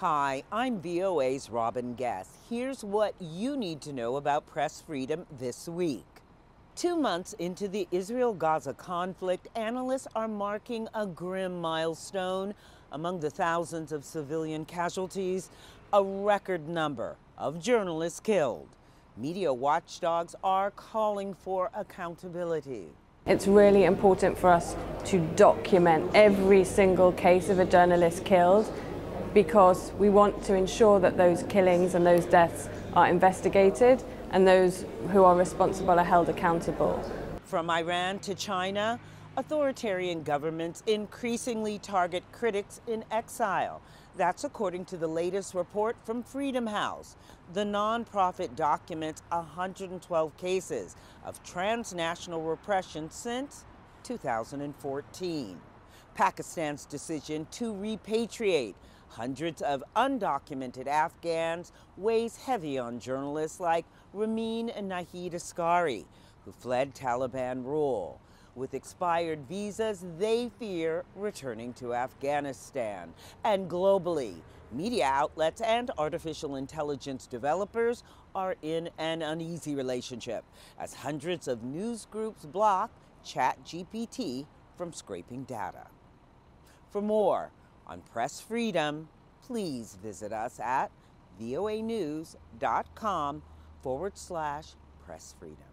Hi, I'm VOA's Robin Guest. Here's what you need to know about press freedom this week. 2 months into the Israel-Gaza conflict, analysts are marking a grim milestone. Among the thousands of civilian casualties, a record number of journalists killed. Media watchdogs are calling for accountability. It's really important for us to document every single case of a journalist killed, because we want to ensure that those killings and those deaths are investigated and those who are responsible are held accountable. From Iran to China, authoritarian governments increasingly target critics in exile. That's according to the latest report from Freedom House. The nonprofit documents 112 cases of transnational repression since 2014. Pakistan's decision to repatriate hundreds of undocumented Afghans weighs heavy on journalists like Ramin and Naheed Askari, who fled Taliban rule. With expired visas, they fear returning to Afghanistan. And globally, media outlets and artificial intelligence developers are in an uneasy relationship as hundreds of news groups block ChatGPT from scraping data. For more on press freedom, please visit us at voanews.com/pressfreedom.